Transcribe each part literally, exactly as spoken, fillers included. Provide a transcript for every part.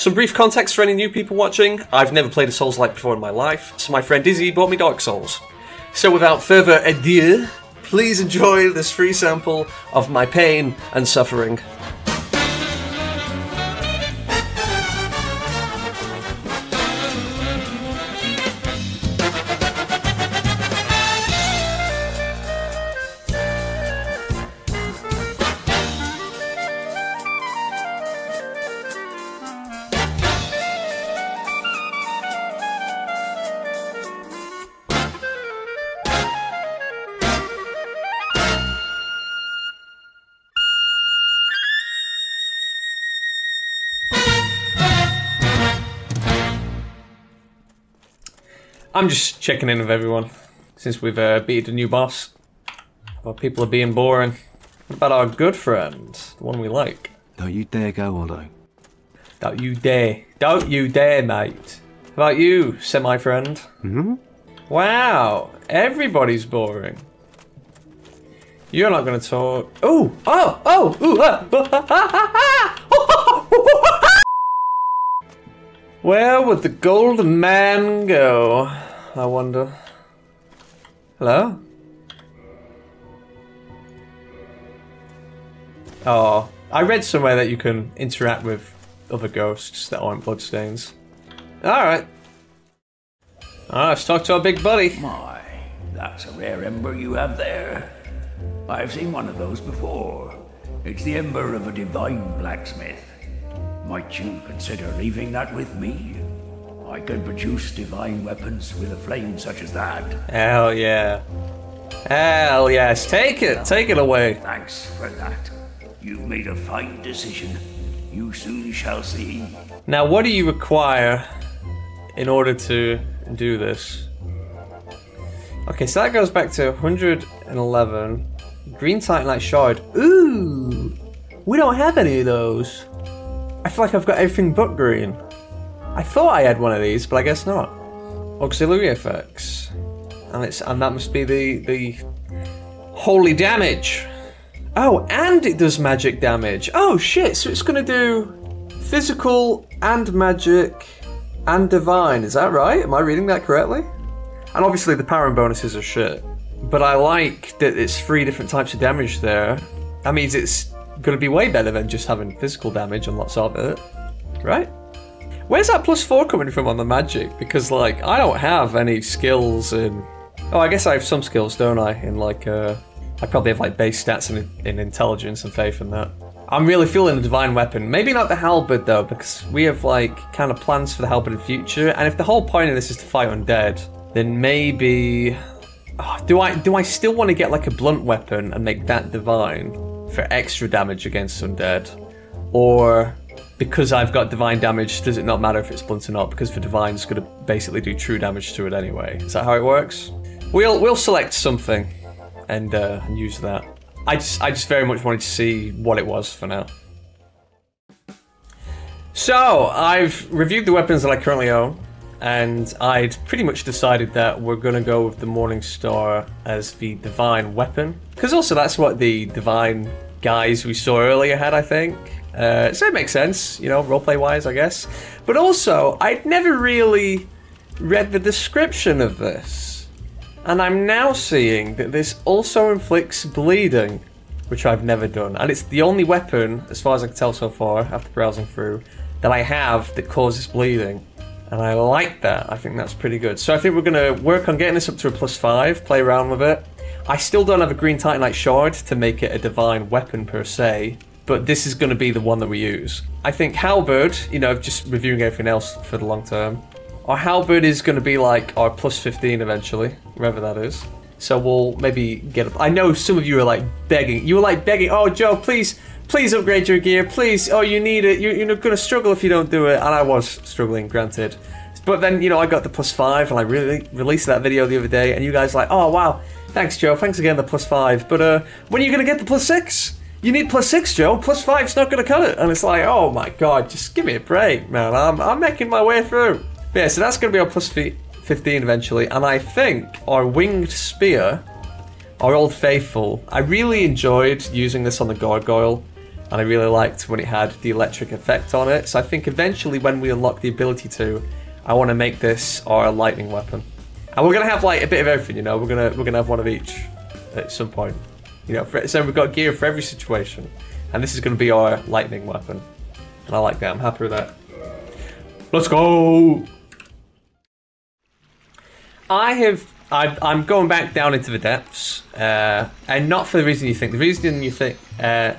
Some brief context for any new people watching, I've never played a Souls-like before in my life, so my friend Izzy bought me Dark Souls. So without further ado, please enjoy this free sample of my pain and suffering. I'm just checking in with everyone, since we've uh, beaten a new boss. Our people are being boring. What about our good friend? The one we like. Don't you dare go, Londo. Don't you dare. Don't you dare, mate. How about you, semi-friend? Mm-hmm. Wow, everybody's boring. You're not going to talk. Ooh, oh, oh, ooh, ah, ah, ah, ah, ah. Where would the golden man go? I wonder. Hello? Oh, I read somewhere that you can interact with other ghosts that aren't bloodstains. Alright. Alright, let's talk to our big buddy. My, that's a rare ember you have there. I've seen one of those before. It's the ember of a divine blacksmith. Might you consider leaving that with me? I could produce divine weapons with a flame such as that. Hell yeah. Hell yes. Take it. Take it away. Thanks for that. You've made a fine decision. You soon shall see. Now, what do you require in order to do this? Okay, so that goes back to one hundred eleven. Green Titanite Shard. Ooh! We don't have any of those. I feel like I've got everything but green. I thought I had one of these, but I guess not. Auxiliary effects. And it's and that must be the the holy damage. Oh, and it does magic damage. Oh shit, so it's gonna do physical and magic and divine, is that right? Am I reading that correctly? And obviously the power and bonuses are shit. But I like that it's three different types of damage there. That means it's gonna be way better than just having physical damage and lots of it, right? Where's that plus four coming from on the magic? Because like I don't have any skills in. Oh, I guess I have some skills, don't I? In like, uh, I probably have like base stats in, in intelligence and faith and that. I'm really feeling the divine weapon. Maybe not the halberd though, because we have like kind of plans for the halberd in the future. And if the whole point of this is to fight undead, then maybe oh, do I do I still want to get like a blunt weapon and make that divine? For extra damage against undead, or because I've got divine damage, does it not matter if it's blunt or not? Because the divine's going to basically do true damage to it anyway. Is that how it works? We'll we'll select something and uh, and use that. I just I just very much wanted to see what it was for now. So I've reviewed the weapons that I currently own, and I'd pretty much decided that we're gonna go with the Morning Star as the divine weapon, because also that's what the divine guys we saw earlier had, I think. Uh, so it makes sense, you know, roleplay-wise, I guess. But also, I'd never really read the description of this, and I'm now seeing that this also inflicts bleeding, which I've never done, and it's the only weapon, as far as I can tell so far, after browsing through, that I have that causes bleeding. And I like that. I think that's pretty good. So I think we're going to work on getting this up to a plus five, play around with it. I still don't have a green Titanite shard to make it a divine weapon per se, but this is going to be the one that we use. I think halberd, you know, just reviewing everything else for the long term, our halberd is going to be like our plus fifteen eventually, wherever that is. So we'll maybe get up. I know some of you are like begging. You were like begging, oh, Joe, please... Please upgrade your gear, please. Oh, you need it. You're, you're going to struggle if you don't do it. And I was struggling, granted. But then, you know, I got the plus five, and I really released that video the other day, and you guys were like, oh, wow. Thanks, Joe. Thanks again, the plus five. But uh, when are you going to get the plus six? You need plus six, Joe. Plus five's not going to cut it. And it's like, oh, my God, just give me a break, man. I'm, I'm making my way through. But yeah, so that's going to be our plus fifteen eventually. And I think our winged spear, our old faithful, I really enjoyed using this on the gargoyle. and I really liked when it had the electric effect on it. So I think eventually when we unlock the ability to, I want to make this our lightning weapon. And we're going to have like a bit of everything, you know, we're going to we're gonna have one of each at some point. You know, for, so we've got gear for every situation, and this is going to be our lightning weapon. And I like that, I'm happy with that. Let's go! I have... I, I'm going back down into the depths, uh, and not for the reason you think. The reason you think... Uh,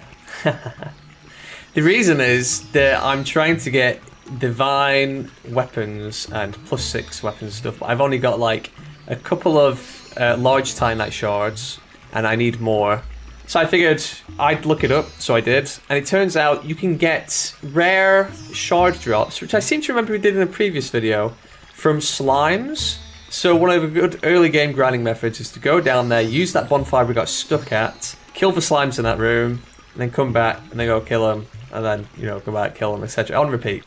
the reason is that I'm trying to get divine weapons and plus six weapons stuff, but I've only got like a couple of uh, large titanite shards, and I need more. So I figured I'd look it up, so I did, and it turns out you can get rare shard drops, which I seem to remember we did in a previous video, from slimes. So one of the good early game grinding methods is to go down there, use that bonfire we got stuck at, kill the slimes in that room, and then come back and then go kill them, and then, you know, come back, kill them, et cetera. On repeat.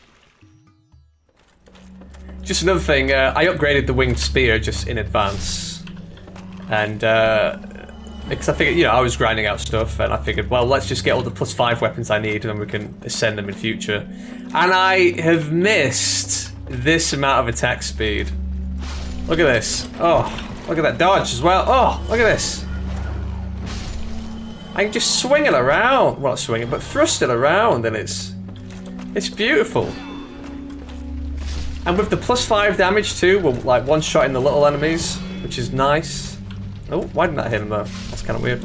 Just another thing, uh, I upgraded the winged spear just in advance. And, uh, because I figured, you know, I was grinding out stuff, and I figured, well, let's just get all the plus five weapons I need, and then we can ascend them in future. And I have missed this amount of attack speed. Look at this. Oh, look at that dodge as well. Oh, look at this. I can just swing it around. Well, not swing it, but thrust it around, and it's... It's beautiful. And with the plus five damage too, we're like one-shotting the little enemies, which is nice. Oh, why didn't that hit him though? That's kind of weird.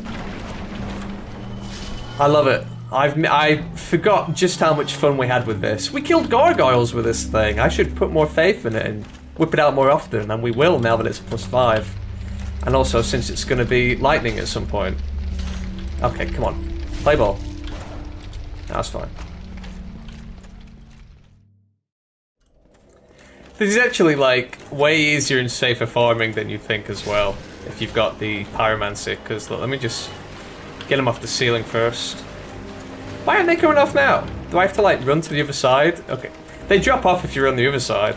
I love it. I've, I forgot just how much fun we had with this. We killed gargoyles with this thing. I should put more faith in it and whip it out more often, and we will now that it's plus five. And also, since it's going to be lightning at some point. Okay, come on. Play ball. That's fine. This is actually, like, way easier and safer farming than you think as well, if you've got the pyromancy, because, look, let me just get him off the ceiling first. Why aren't they coming off now? Do I have to, like, run to the other side? Okay. They drop off if you're on the other side.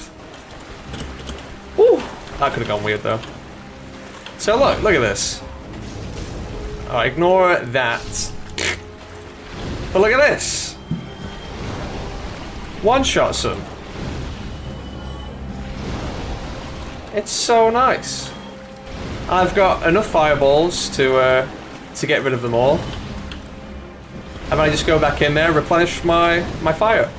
Ooh, that could have gone weird though. So look, look at this. Alright, ignore that. But look at this. One shots them. It's so nice. I've got enough fireballs to uh, to get rid of them all. And I just go back in there, replenish my my fire.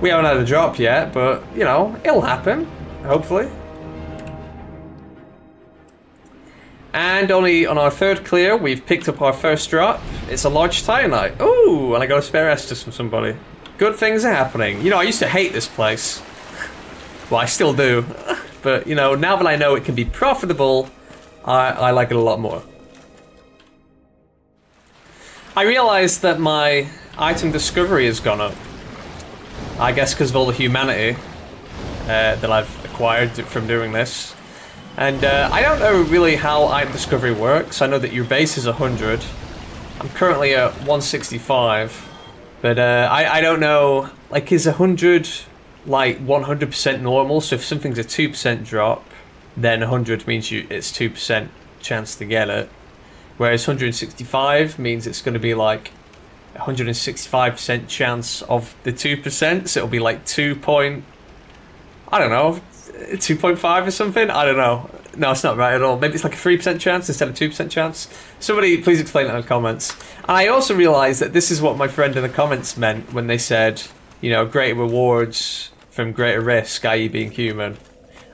We haven't had a drop yet, but, you know, it'll happen, hopefully. And only on our third clear, we've picked up our first drop. It's a large titanite. Ooh, and I got a spare Estus from somebody. Good things are happening. You know, I used to hate this place. Well, I still do. But, you know, now that I know it can be profitable, I, I like it a lot more. I realized that my item discovery has gone up. I guess because of all the humanity uh, that I've acquired from doing this. And uh, I don't know really how item discovery works. I know that your base is one hundred. I'm currently at one sixty-five. But uh, I, I don't know, like, is one hundred like one hundred percent normal? So if something's a two percent drop, then one hundred means you it's two percent chance to get it. Whereas one sixty-five means it's going to be like one hundred sixty-five percent chance of the two percent, so it'll be like two point, I don't know, two point five or something? I don't know. No, it's not right at all. Maybe it's like a three percent chance instead of two percent chance. Somebody please explain that in the comments. And I also realised that this is what my friend in the comments meant when they said, you know, greater rewards from greater risk, that is being human.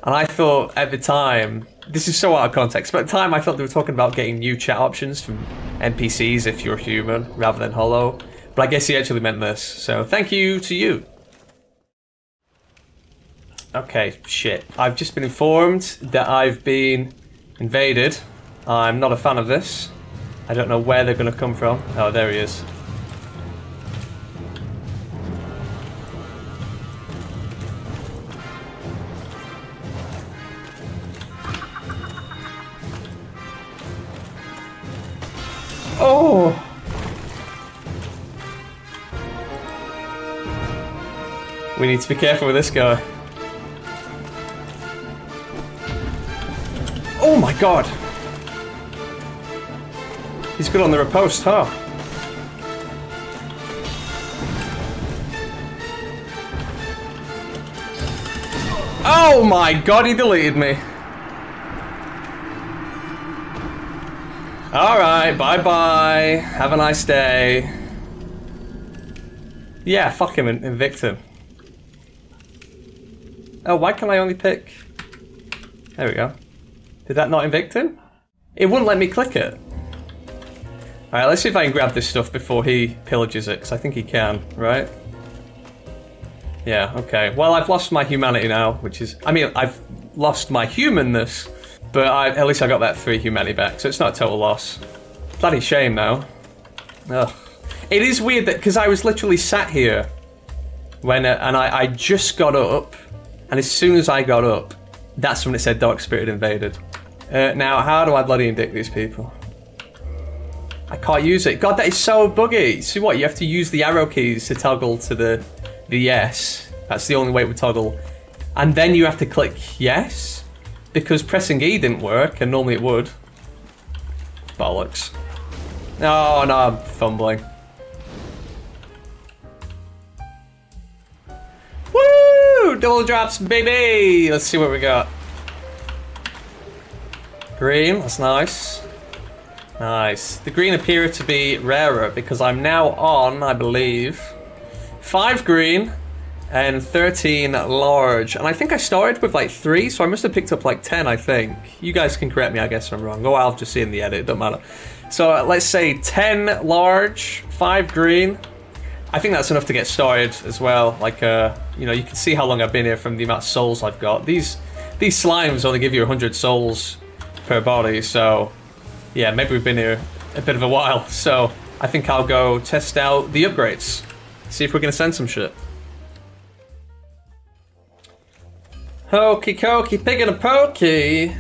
And I thought at the time, this is so out of context, but at the time I thought they were talking about getting new chat options from N P Cs if you're human, rather than hollow. But I guess he actually meant this, so thank you to you. Okay, shit. I've just been informed that I've been invaded. I'm not a fan of this. I don't know where they're going to come from. Oh, there he is. Oh! We need to be careful with this guy. Oh my god! He's good on the riposte, huh? Oh my god, he deleted me. Alright, bye-bye. Have a nice day. Yeah, fuck him and evict him. Oh, why can I only pick... There we go. Did that not evict him? It wouldn't let me click it. Alright, let's see if I can grab this stuff before he pillages it, because I think he can, right? Yeah, okay. Well, I've lost my humanity now, which is... I mean, I've lost my humanness, but I, at least I got that three humanity back, so it's not a total loss. Bloody shame, though. Ugh. It is weird that... Because I was literally sat here when... Uh, and I, I just got up, and as soon as I got up, that's when it said Dark Spirit Invaded. Uh, now, how do I bloody indict these people? I can't use it. God, that is so buggy. See what? You have to use the arrow keys to toggle to the the yes. That's the only way to toggle. And then you have to click yes, because pressing E didn't work, and normally it would. Bollocks. Oh, no, I'm fumbling. Woo! Double drops, baby! Let's see what we got. Green, that's nice. Nice. The green appear to be rarer because I'm now on, I believe, five green and thirteen large. And I think I started with like three, so I must have picked up like ten, I think. You guys can correct me, I guess I'm wrong. Oh, I'll just see in the edit, it doesn't matter. So uh, let's say ten large, five green. I think that's enough to get started as well. Like, uh, you know, you can see how long I've been here from the amount of souls I've got. These, these slimes only give you one hundred souls per body, so... Yeah, maybe we've been here a bit of a while, so I think I'll go test out the upgrades. See if we're gonna send some shit. Hokey cokey, pig and a pokey!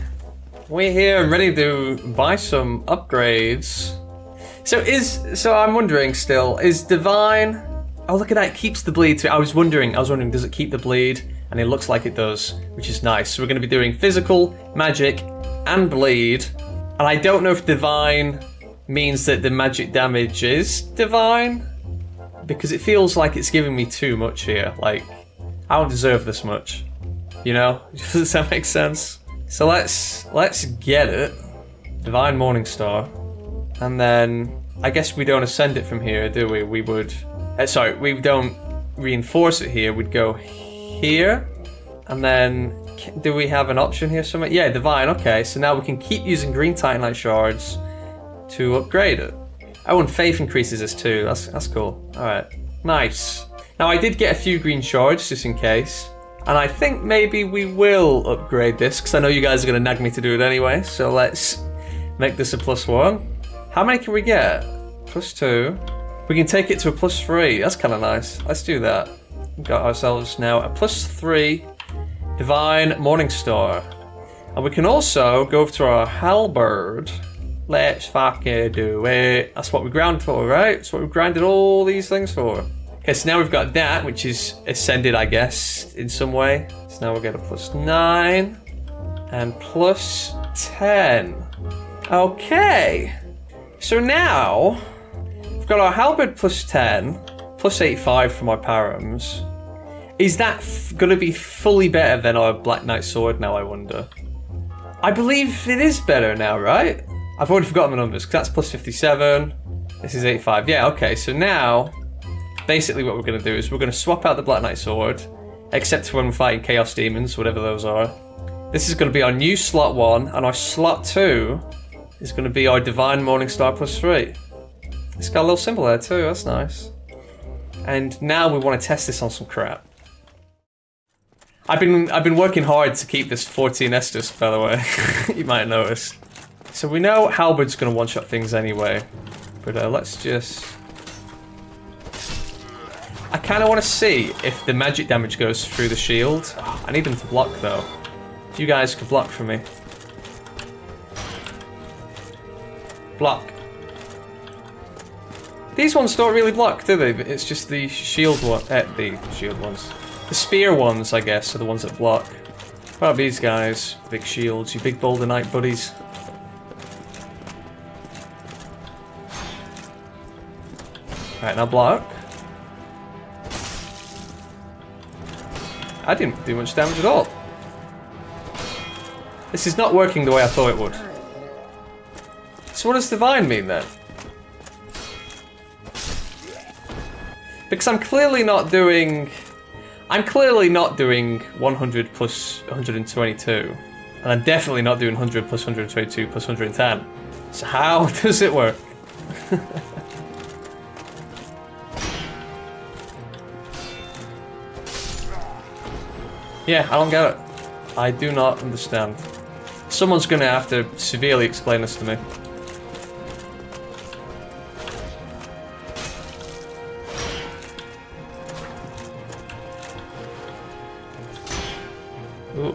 We're here and ready to buy some upgrades. So is, so I'm wondering still, is Divine... Oh, look at that, it keeps the bleed too. I was wondering, I was wondering, does it keep the bleed? And it looks like it does, which is nice. So we're gonna be doing physical, magic, and bleed. And I don't know if divine means that the magic damage is divine, because it feels like it's giving me too much here. Like, I don't deserve this much, you know? Does that make sense? So let's let's get it. Divine Morningstar. And then, I guess we don't ascend it from here, do we? We would, uh, sorry, we don't reinforce it here. We'd go here, and then do we have an option here somewhere? Yeah, Divine, okay. So now we can keep using green Titanite shards to upgrade it. Oh, and Faith increases this too. That's that's cool. Alright. Nice. Now I did get a few green shards just in case. And I think maybe we will upgrade this, because I know you guys are going to nag me to do it anyway. So let's make this a plus one. How many can we get? Plus two. We can take it to a plus three. That's kind of nice. Let's do that. We've got ourselves now a plus three. Divine Morningstar. And we can also go over to our halberd. Let's fucking do it. That's what we ground for, right? That's what we've grinded all these things for. Okay, so now we've got that, which is ascended, I guess, in some way. So now we'll get a plus nine and plus ten. Okay. So now we've got our halberd plus ten, plus eighty-five from our params. Is that going to be fully better than our Black Knight sword now, I wonder? I believe it is better now, right? I've already forgotten the numbers, because that's plus fifty-seven. This is eighty-five. Yeah, okay, so now, basically what we're going to do is we're going to swap out the Black Knight sword, except for when we're fighting Chaos Demons, whatever those are. This is going to be our new slot one, and our slot two is going to be our Divine Morningstar plus three. It's got a little symbol there too, that's nice. And now we want to test this on some crap. I've been I've been working hard to keep this fourteen Estus, by the way. You might have noticed. So we know Halberd's gonna one-shot things anyway, but uh, let's just. I kind of want to see if the magic damage goes through the shield. I need them to block though. If you guys could block for me. Block. These ones don't really block, do they? It's just the shield one. Eh, the shield ones. The spear ones, I guess, are the ones that block. What about these guys? Big shields, you big Boulder Knight buddies. Right, now block. I didn't do much damage at all. This is not working the way I thought it would. So what does divine mean then? Because I'm clearly not doing... I'm clearly not doing one hundred plus one hundred twenty-two. And I'm definitely not doing one hundred plus one hundred twenty-two plus one hundred ten. So how does it work? Yeah, I don't get it. I do not understand. Someone's gonna have to severely explain this to me. Ooh.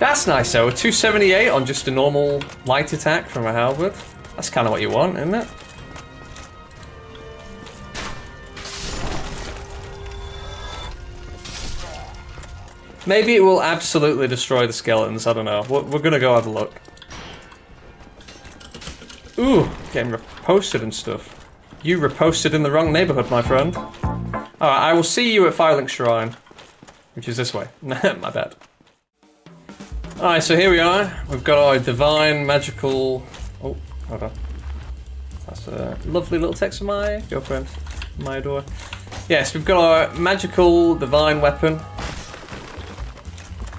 That's nice though, a two seventy-eight on just a normal light attack from a halberd. That's kind of what you want, isn't it? Maybe it will absolutely destroy the skeletons, I don't know. We're, we're gonna go have a look. Ooh, getting reposted and stuff. You reposted in the wrong neighborhood, my friend. Alright, I will see you at Firelink Shrine. Which is this way. My bad. Alright, so here we are. We've got our divine, magical... Oh, hold on. That's a lovely little text from my girlfriend. My adore. Yes, we've got our magical, divine weapon.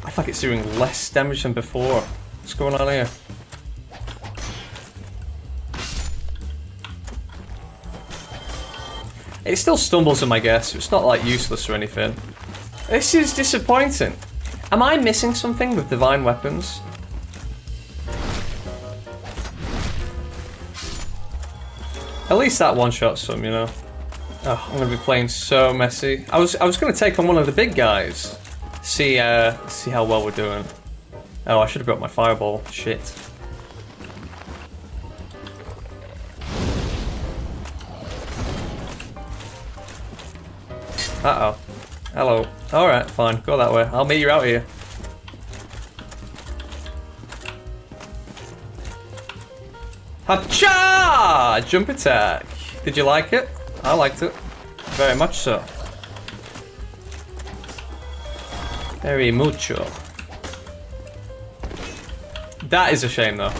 I feel like it's doing less damage than before. What's going on here? It still stumbles in my guess. It's not like useless or anything. This is disappointing. Am I missing something with divine weapons? At least that one shot some, you know. Oh, I'm gonna be playing so messy. I was I was gonna take on one of the big guys. See, uh, see how well we're doing. Oh, I should have got my fireball. Shit. Uh oh. Hello. Alright, fine. Go that way. I'll meet you out here. Ha-cha! Jump attack. Did you like it? I liked it. Very much so. Very mucho. That is a shame, though.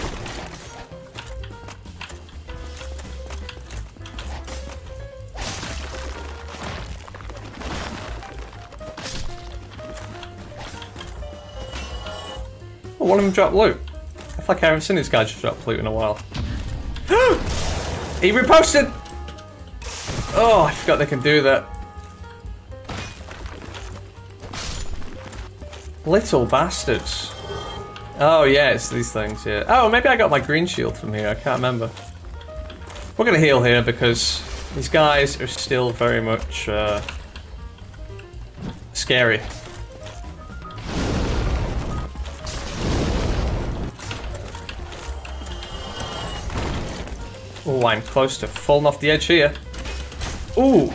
Oh, one of them dropped loot. I feel like I haven't seen this guy just drop loot in a while. He reposted! Oh, I forgot they can do that. Little bastards. Oh yeah, it's these things, yeah. Oh, maybe I got my green shield from here, I can't remember. We're gonna heal here because these guys are still very much uh, scary. Oh, I'm close to falling off the edge here. Ooh!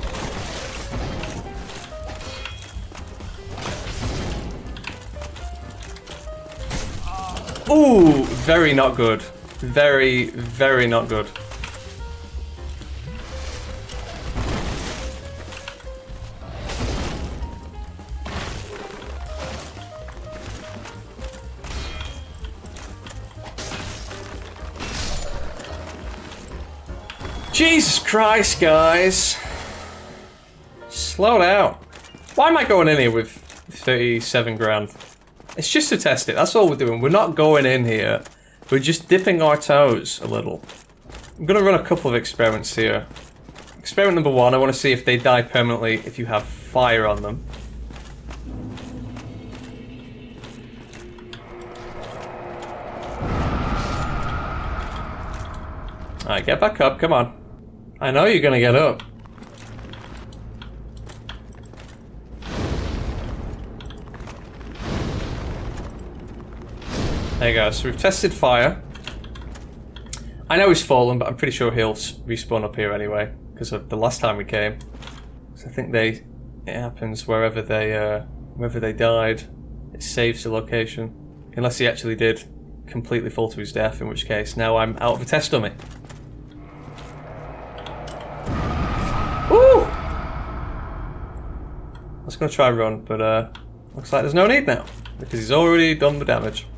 Ooh, very not good. Very, very not good. Jesus Christ, guys. Slow down. Why am I going in here with thirty-seven grand? It's just to test it, that's all we're doing. We're not going in here. We're just dipping our toes a little. I'm gonna run a couple of experiments here. Experiment number one, I wanna see if they die permanently if you have fire on them. Alright, get back up, come on. I know you're gonna get up. There you go, so we've tested fire. I know he's fallen, but I'm pretty sure he'll respawn up here anyway, because of the last time we came. So I think they, it happens wherever they, uh, wherever they died, it saves the location. Unless he actually did completely fall to his death, in which case now I'm out of a test dummy. Ooh! I was gonna try and run, but uh, Looks like there's no need now, because he's already done the damage.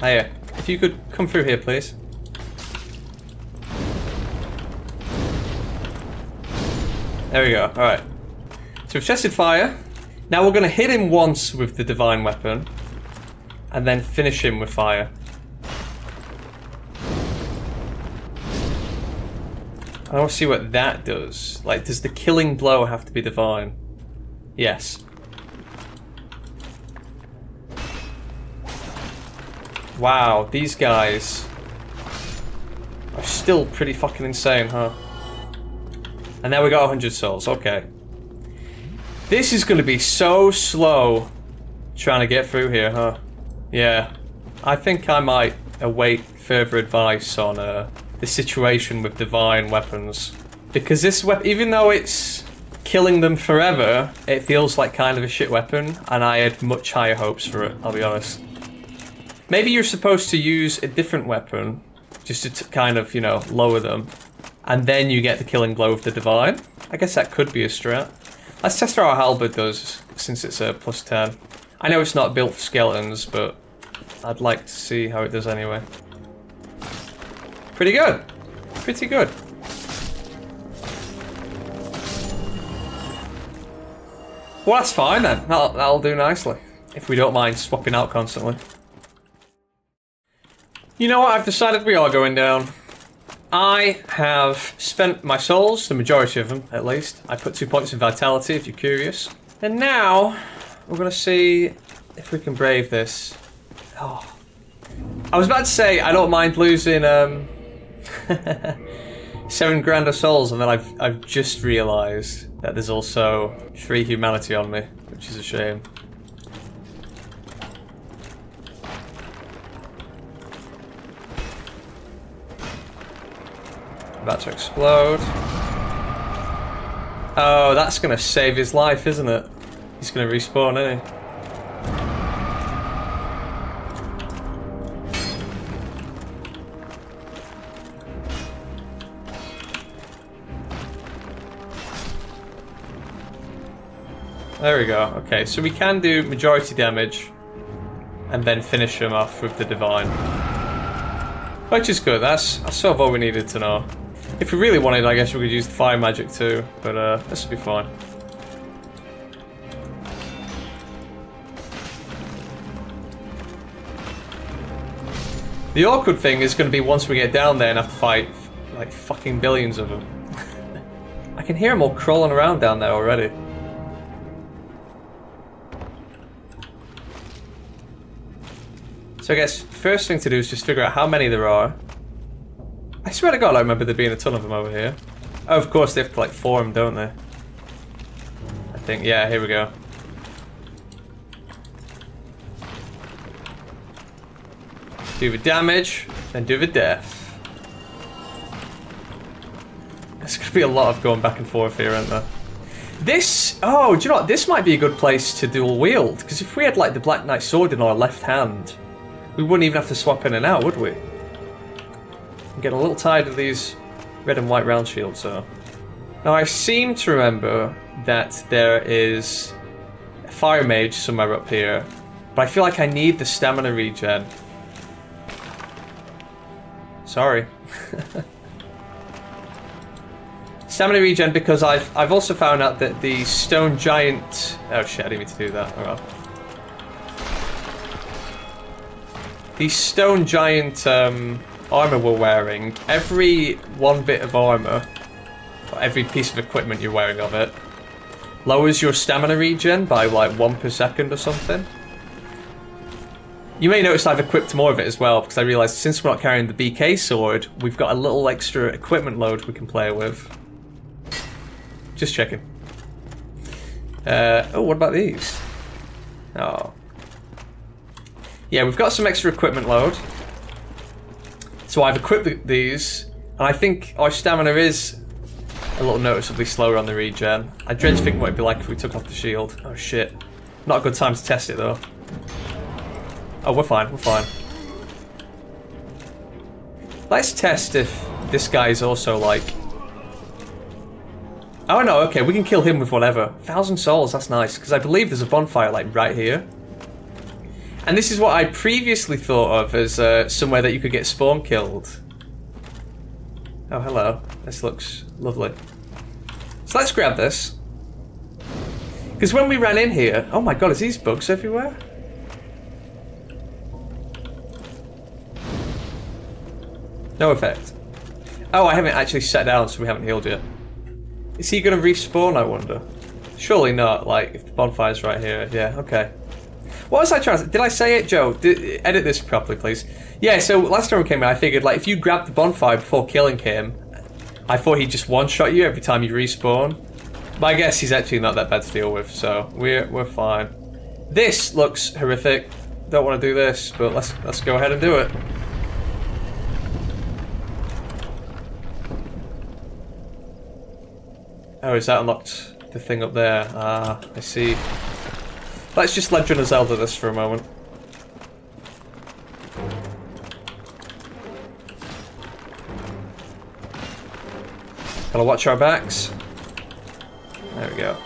Hiya, if you could come through here, please. There we go, alright. So we've tested fire. Now we're going to hit him once with the divine weapon, and then finish him with fire. I want to see what that does. Like, does the killing blow have to be divine? Yes. Wow, these guys are still pretty fucking insane, huh? And now we got one hundred souls, okay. This is going to be so slow trying to get through here, huh? Yeah. I think I might await further advice on uh, the situation with divine weapons. Because this weapon, even though it's killing them forever, it feels like kind of a shit weapon, and I had much higher hopes for it, I'll be honest. Maybe you're supposed to use a different weapon, just to t kind of, you know, lower them, and then you get the killing blow of the divine. I guess that could be a strat. Let's test how our halberd does, since it's a plus ten. I know it's not built for skeletons, but I'd like to see how it does anyway. Pretty good. Pretty good. Well, that's fine then. That'll, that'll do nicely. If we don't mind swapping out constantly. You know what? I've decided we are going down. I have spent my souls, the majority of them at least. I put two points in vitality if you're curious. And now, we're going to see if we can brave this. Oh. I was about to say, I don't mind losing um, seven grand of souls, and then I've, I've just realised that there's also three humanity on me, which is a shame. About to explode. Oh, that's gonna save his life, isn't it? He's gonna respawn, isn't he? There we go. Okay, so we can do majority damage and then finish him off with the divine. Which is good, that's, that's sort of all we needed to know. If we really wanted, I guess we could use the fire magic too, but uh, this would be fine. The awkward thing is going to be once we get down there and have to fight, like, fucking billions of them. I can hear them all crawling around down there already. So I guess first thing to do is just figure out how many there are. I swear to God, I remember there being a ton of them over here. Oh, of course, they have to, like, form, don't they? I think, yeah, here we go. Do the damage, then do the death. There's going to be a lot of going back and forth here, isn't there? This, oh, do you know what? This might be a good place to dual wield, because if we had, like, the Black Knight sword in our left hand, we wouldn't even have to swap in and out, would we? I'm getting a little tired of these red and white round shields, though. Now, I seem to remember that there is a fire mage somewhere up here, but I feel like I need the stamina regen. Sorry. Stamina regen because I've, I've also found out that the stone giant... Oh shit, I didn't mean to do that. Oh well. The stone giant... Um, armor we're wearing, every one bit of armor, or every piece of equipment you're wearing of it, lowers your stamina regen by like one per second or something. You may notice I've equipped more of it as well, because I realized since we're not carrying the B K sword, we've got a little extra equipment load we can play with. Just checking. Uh, oh, what about these? Oh. Yeah, we've got some extra equipment load. So I've equipped these, and I think our stamina is a little noticeably slower on the regen. I dread to think what it'd be like if we took off the shield. Oh shit. Not a good time to test it though. Oh, we're fine, we're fine. Let's test if this guy is also like Oh no, okay, we can kill him with whatever. Thousand souls, that's nice, because I believe there's a bonfire, like, right here. And this is what I previously thought of as uh, somewhere that you could get spawn killed. Oh, hello. This looks lovely. So let's grab this. Because when we ran in here... Oh my god, is these bugs everywhere? No effect. Oh, I haven't actually sat down, so we haven't healed yet. Is he going to respawn, I wonder? Surely not, like, if the bonfire's right here. Yeah, okay. What was I trying to say? Did I say it, Joe? Did, edit this properly, please. Yeah, so last time we came in, I figured, like, if you grabbed the bonfire before killing him, I thought he'd just one-shot you every time you respawn. But I guess he's actually not that bad to deal with, so we're, we're fine. This looks horrific. Don't want to do this, but let's, let's go ahead and do it. Oh, is that unlocked the thing up there? Ah, I see. Let's just Legend of Zelda this for a moment. Gotta watch our backs. There we go.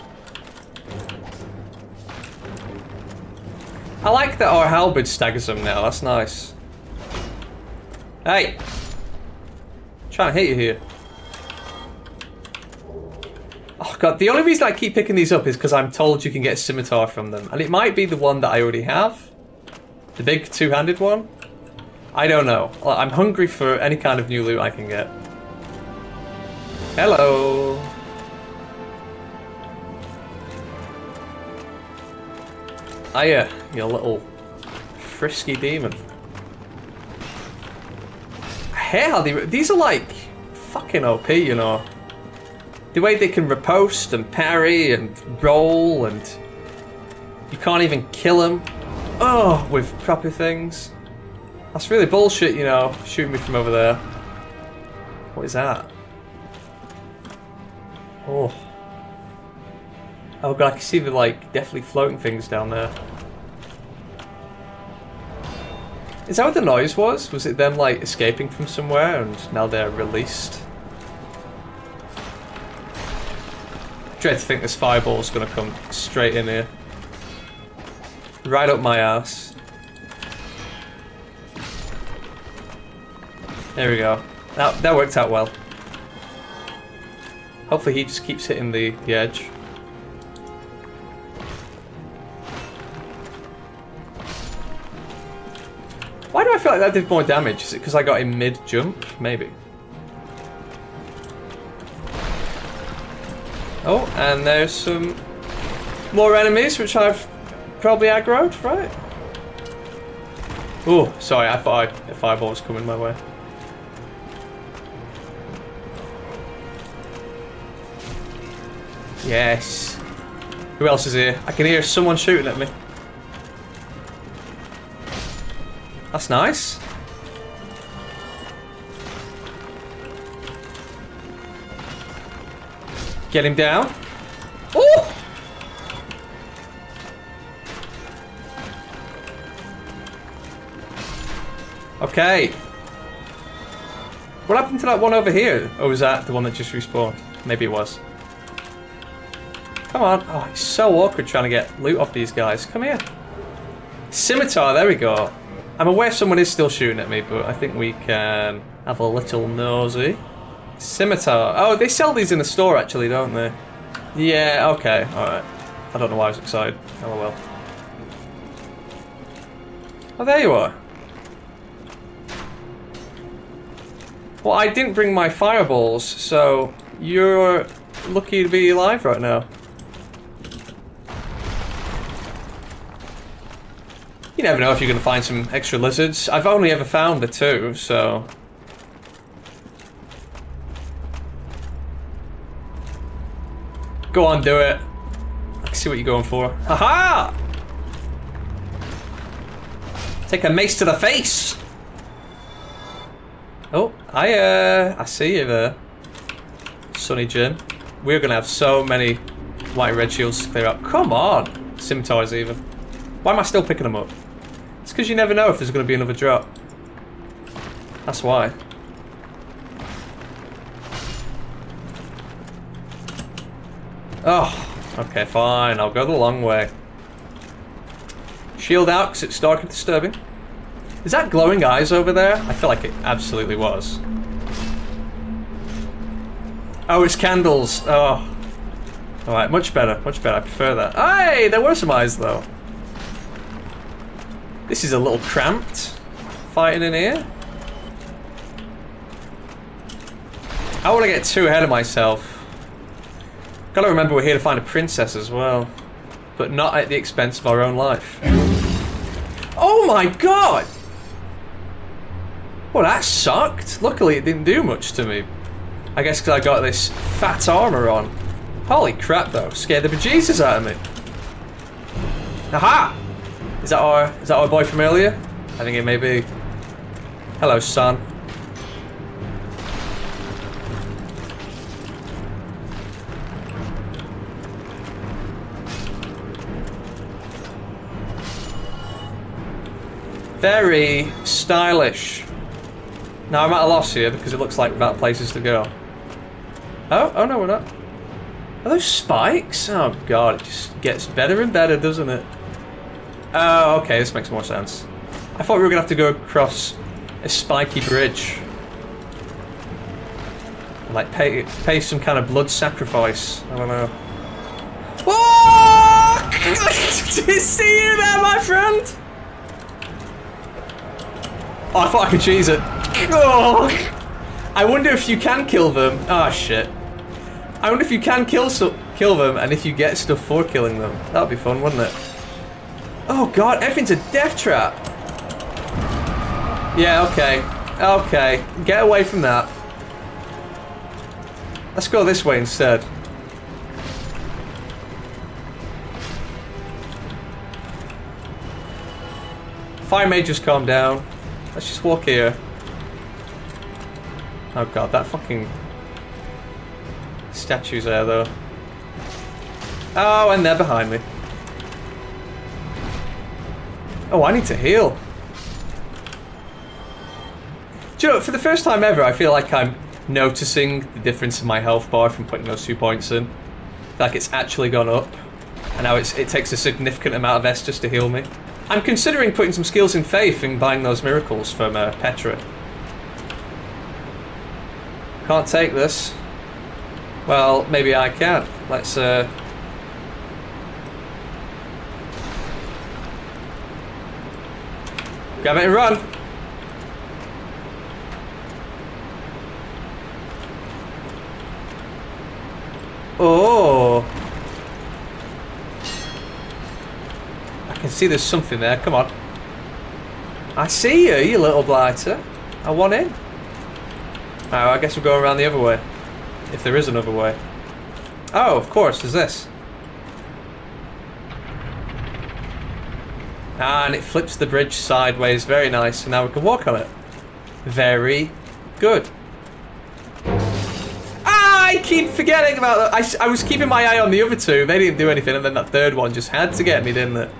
I like that our halberd staggers them now, that's nice. Hey! I'm trying to hit you here. Oh god, the only reason I keep picking these up is because I'm told you can get a scimitar from them. And it might be the one that I already have. The big two-handed one. I don't know. I'm hungry for any kind of new loot I can get. Hello. Hiya, you little frisky demon. Hell, they, these are like fucking O P, you know. The way they can riposte and parry and roll and you can't even kill them. Oh, with proper things. That's really bullshit, you know, shooting me from over there. What is that? Oh. Oh god, I can see the, like, definitely floating things down there. Is that what the noise was? Was it them, like, escaping from somewhere and now they're released? Dread to think this fireball's gonna come straight in here. Right up my ass. There we go. That, that worked out well. Hopefully he just keeps hitting the, the edge. Why do I feel like that did more damage? Is it because I got him mid-jump? Maybe. Oh, and there's some more enemies, which I've probably aggroed, right? Oh, sorry, I thought I, a fireball was coming my way. Yes. Who else is here? I can hear someone shooting at me. That's nice. Get him down. Oh! Okay. What happened to that one over here? Or was that the one that just respawned? Maybe it was. Come on. Oh, it's so awkward trying to get loot off these guys. Come here. Scimitar, there we go. I'm aware someone is still shooting at me, but I think we can have a little nosy. Scimitar. Oh, they sell these in the store, actually, don't they? Yeah, okay, alright. I don't know why I was excited. Oh, well. Oh, there you are. Well, I didn't bring my fireballs, so you're lucky to be alive right now. You never know if you're going to find some extra lizards. I've only ever found the two, so... Go on, do it. I can see what you're going for. Haha! Take a mace to the face! Oh, I uh, I see you there. Sunny Jim. We're gonna have so many white and red shields to clear up. Come on! Scimitars even. Why am I still picking them up? It's because you never know if there's gonna be another drop. That's why. Oh, okay, fine. I'll go the long way. Shield out, because it's dark and disturbing. Is that glowing eyes over there? I feel like it absolutely was. Oh, it's candles. Oh. Alright, much better, much better. I prefer that. Hey, there were some eyes, though. This is a little cramped, fighting in here. I don't want to get too ahead of myself. Gotta remember we're here to find a princess as well. But not at the expense of our own life. Oh my god! Well, that sucked. Luckily, it didn't do much to me. I guess because I got this fat armor on. Holy crap, though. Scared the bejesus out of me. Aha! Is that our, is that our boy from earlier? I think it may be. Hello, son. Very stylish. Now I'm at a loss here because it looks like we've got places to go. Oh, oh no, we're not. Are those spikes? Oh god, it just gets better and better, doesn't it? Oh, okay, this makes more sense. I thought we were gonna have to go across a spiky bridge. Like pay pay some kind of blood sacrifice. I don't know. Whoa! See you there, my friend! Oh, I thought I could cheese it. Oh, I wonder if you can kill them. Oh shit. I wonder if you can kill so kill them and if you get stuff for killing them. That would be fun, wouldn't it? Oh god, everything's a death trap. Yeah, okay. Okay. Get away from that. Let's go this way instead. Fire mage, just calm down. Let's just walk here. Oh god, that fucking statue's there though. Oh, and they're behind me. Oh, I need to heal. Do you know, for the first time ever, I feel like I'm noticing the difference in my health bar from putting those two points in. Like it's actually gone up. And now it's, it takes a significant amount of Estus to heal me. I'm considering putting some skills in faith and buying those miracles from uh, Petra. Can't take this. Well, maybe I can. Let's uh... grab it and run. Oh. I can see there's something there, come on. I see you, you little blighter. I want in. Oh, I guess we're going around the other way. If there is another way. Oh, of course, there's this. And it flips the bridge sideways, very nice. And now we can walk on it. Very good. I keep forgetting about that. I, I was keeping my eye on the other two. They didn't do anything, and then that third one just had to get me, didn't it?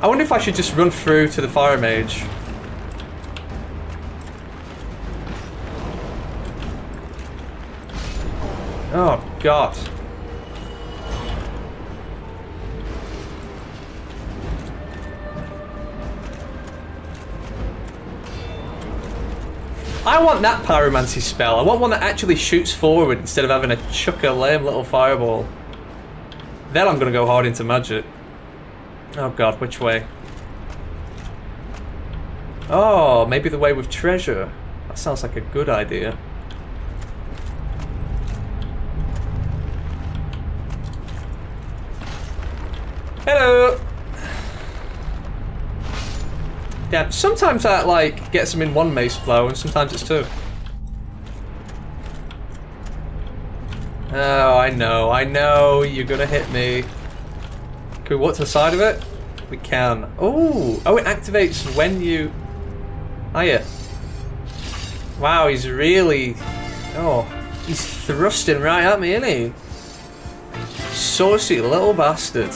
I wonder if I should just run through to the fire mage. Oh, God. I want that pyromancy spell. I want one that actually shoots forward instead of having a chuck-a-lame little fireball. Then I'm going to go hard into magic. Oh god, which way? Oh, maybe the way with treasure. That sounds like a good idea. Hello! Yeah, sometimes that, like, gets them in one mace blow, and sometimes it's two. Oh, I know, I know, you're gonna hit me. Can we walk to the side of it? We can. Ooh. Oh, it activates when you... Oh, yeah. Wow, he's really... Oh, he's thrusting right at me, isn't he? Saucy little bastard.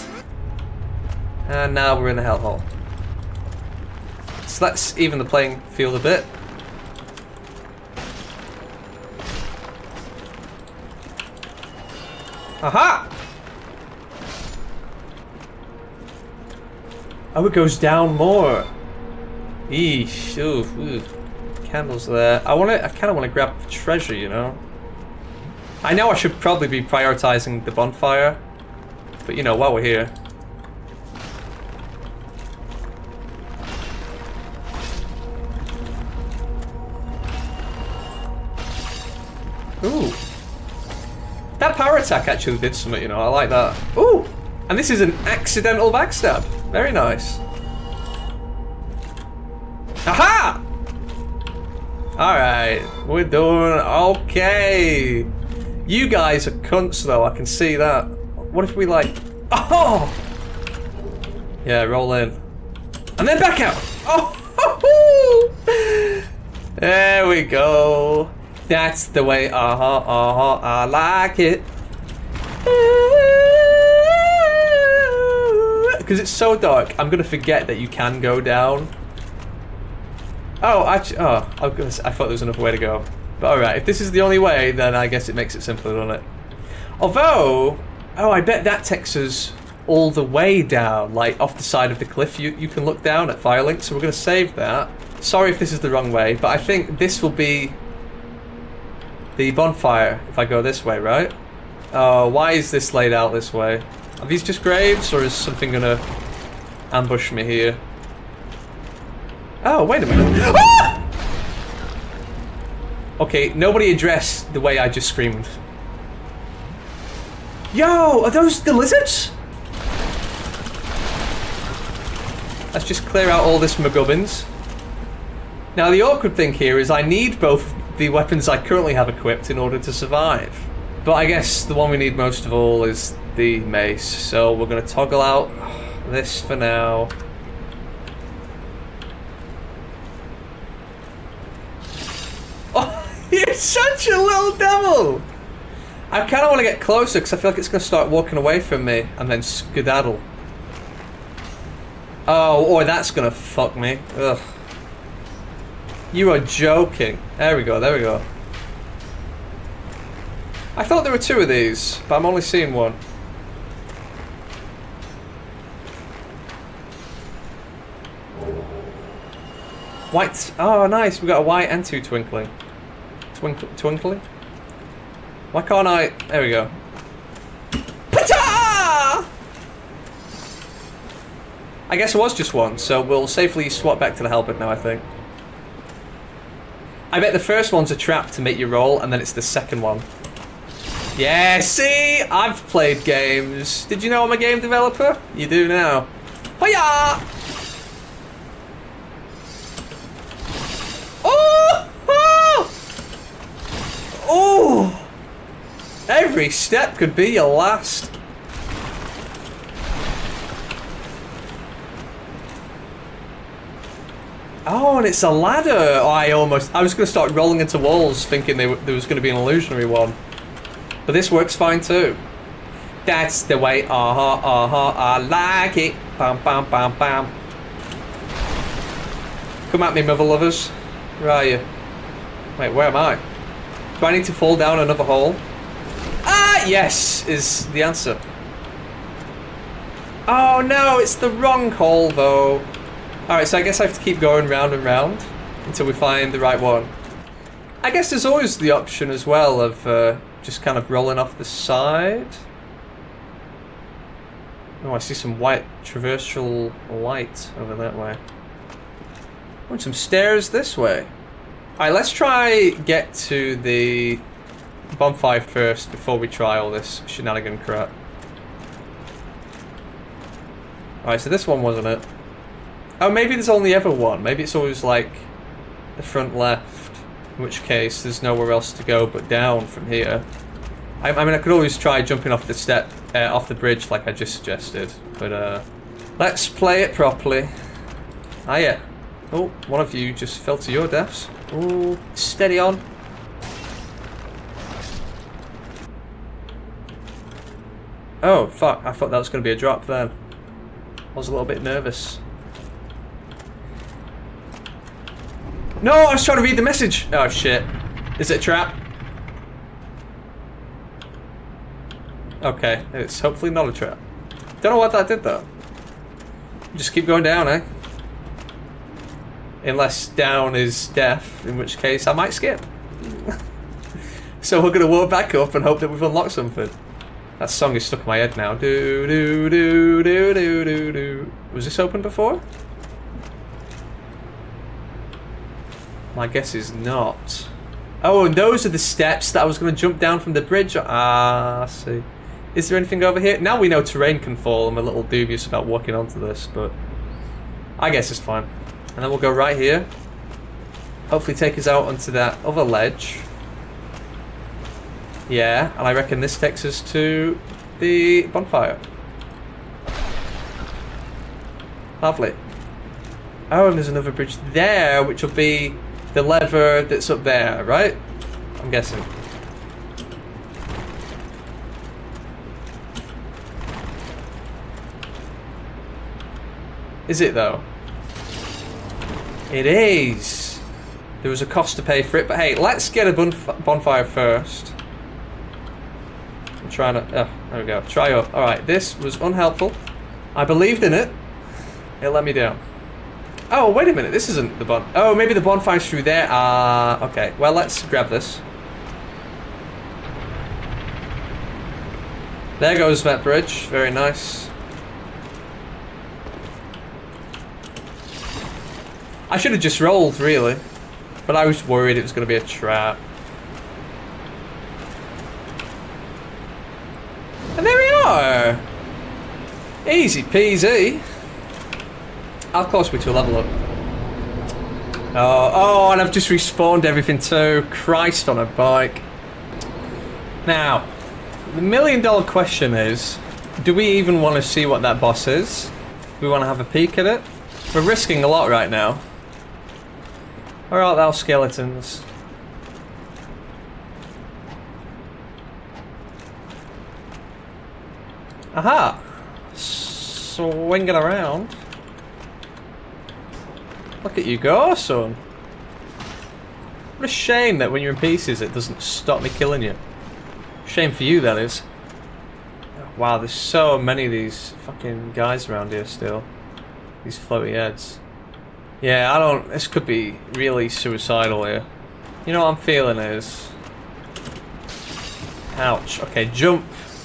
And now we're in the hellhole. So let's even the playing field a bit. Aha! Oh, it goes down more. Eesh, oof, oof. Candles there. I want to. I kind of want to grab the treasure, you know. I know I should probably be prioritizing the bonfire, but you know, while we're here. Ooh, that power attack actually did something, you know. I like that. Ooh, and this is an accidental backstab. Very nice. Aha! Alright, we're doing okay. You guys are cunts though, I can see that. What if we like... Oh! Yeah, roll in. And then back out! Oh! There we go. That's the way, uh-huh, uh-huh, I like it. Because it's so dark, I'm going to forget that you can go down. Oh, actually, oh, I thought there was another way to go. But alright, if this is the only way, then I guess it makes it simpler, doesn't it? Although, oh, I bet that takes us all the way down, like off the side of the cliff. You, you can look down at Firelink, so we're going to save that. Sorry if this is the wrong way, but I think this will be the bonfire if I go this way, right? Oh, why is this laid out this way? Are these just graves, or is something going to ambush me here? Oh, wait a minute. Ah! Okay, nobody addressed the way I just screamed. Yo, are those the lizards? Let's just clear out all this McGubbins. Now, the awkward thing here is I need both the weapons I currently have equipped in order to survive. But I guess the one we need most of all is the mace. So we're going to toggle out this for now. You're such a little devil! I kind of want to get closer because I feel like it's going to start walking away from me and then skedaddle. Oh, or that's going to fuck me. Ugh. You are joking. There we go, there we go. I thought there were two of these, but I'm only seeing one. White. Oh, nice. We got a white and two twinkling. Twinkle, twinkly? Why can't I? There we go. Pata! I guess it was just one, so we'll safely swap back to the halberd now, I think. I bet the first one's a trap to make you roll, and then it's the second one. Yeah, see? I've played games. Did you know I'm a game developer? You do now. Hiya! Oh! Every step could be your last. Oh, and it's a ladder. Oh, I almost... I was going to start rolling into walls thinking they there was going to be an illusionary one. But this works fine too. That's the way. Uh-huh, uh-huh, I like it. Bam, bam, bam, bam. Come at me, mother lovers. Where are you? Wait, where am I? Do I need to fall down another hole? Ah, yes, is the answer. Oh no, it's the wrong hole though. Alright, so I guess I have to keep going round and round until we find the right one. I guess there's always the option as well of uh, just kind of rolling off the side. Oh, I see some white traversal light over that way. Oh, and some stairs this way. Alright, let's try get to the bonfire first before we try all this shenanigan crap. Alright, so this one wasn't it. Oh, maybe there's only ever one. Maybe it's always like the front left, in which case there's nowhere else to go but down from here. I, I mean, I could always try jumping off the step, uh, off the bridge like I just suggested, but uh, let's play it properly. Ah, yeah. Oh, one of you just fell to your deaths. Ooh, steady on. Oh, fuck. I thought that was going to be a drop then. I was a little bit nervous. No, I was trying to read the message. Oh, shit. Is it a trap? Okay, it's hopefully not a trap. Don't know what that did though. Just keep going down, eh? Unless down is death, in which case I might skip. So we're gonna walk back up and hope that we've unlocked something. That song is stuck in my head now. Do do do do do do do. Was this open before? My guess is not. Oh, and those are the steps that I was gonna jump down from the bridge. Ah, I see. Is there anything over here? Now we know terrain can fall. I'm a little dubious about walking onto this, but I guess it's fine. And then we'll go right here. Hopefully take us out onto that other ledge. Yeah, and I reckon this takes us to the bonfire. Lovely. Oh, and there's another bridge there, which will be the lever that's up there, right? I'm guessing. Is it though? It is! There was a cost to pay for it, but hey, let's get a bonf bonfire first. I'm trying to... Oh, there we go. Try up. Alright, this was unhelpful. I believed in it. It let me down. Oh, wait a minute. This isn't the bon... Oh, maybe the bonfire's through there. Ah, uh, okay. Well, let's grab this. There goes that bridge. Very nice. I should have just rolled, really. But I was worried it was going to be a trap. And there we are! Easy peasy. How close are we to a level up? Oh, oh, and I've just respawned everything too. Christ on a bike. Now, the million dollar question is, do we even want to see what that boss is? Do we want to have a peek at it? We're risking a lot right now. Where art thou, skeletons? Aha! Swinging around. Look at you go, son. What a shame that when you're in pieces it doesn't stop me killing you. Shame for you, that is. Wow, there's so many of these fucking guys around here still. These floaty heads. Yeah, I don't... This could be really suicidal here. You know what I'm feeling is... Ouch. Okay, jump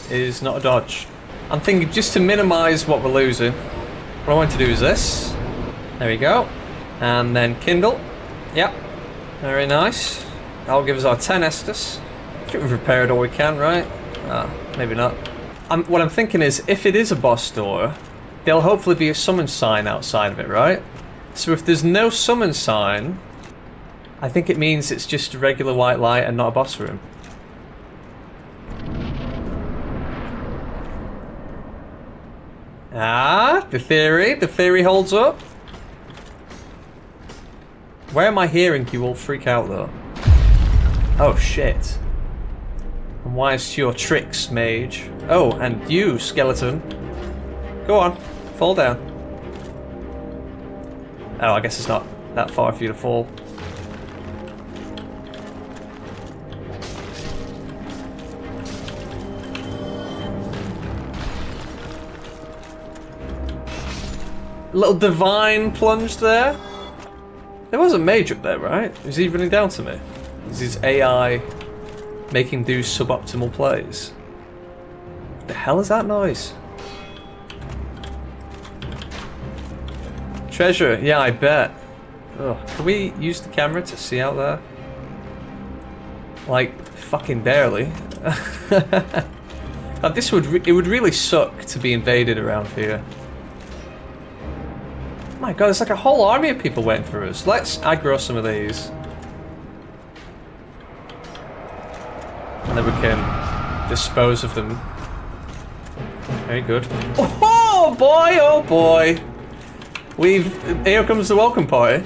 is not a dodge. I'm thinking just to minimise what we're losing. What I want to do is this. There we go. And then kindle. Yep. Very nice. That'll give us our ten Estus. I think we've repaired all we can, right? Ah, oh, maybe not. I'm, what I'm thinking is, if it is a boss door... There'll hopefully be a summon sign outside of it, right? So if there's no summon sign, I think it means it's just a regular white light and not a boss room. Ah, the theory, the theory holds up. Where am I hearing you all freak out though? Oh shit. And why is your tricks, mage? Oh, and you, skeleton. Go on. Fall down. Oh, I guess it's not that far for you to fall. A little divine plunge there. There was a mage up there, right? Is he running down to me? Is his A I making do suboptimal plays? What the hell is that noise? Treasure, yeah, I bet. Ugh. Can we use the camera to see out there? Like, fucking barely. Now, this would re it would really suck to be invaded around here. My God, it's like a whole army of people waiting for us. Let's aggro some of these, and then we can dispose of them. Very good. Oh boy! Oh boy! We've... Here comes the welcome party.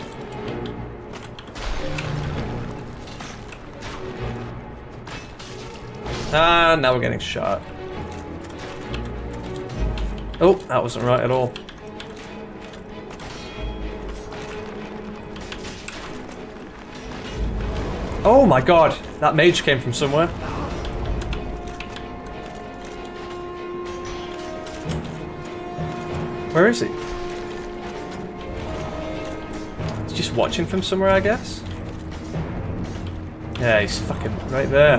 Ah, now we're getting shot. Oh, that wasn't right at all. Oh my God, that mage came from somewhere. Where is he? He's just watching from somewhere, I guess? Yeah, he's fucking right there.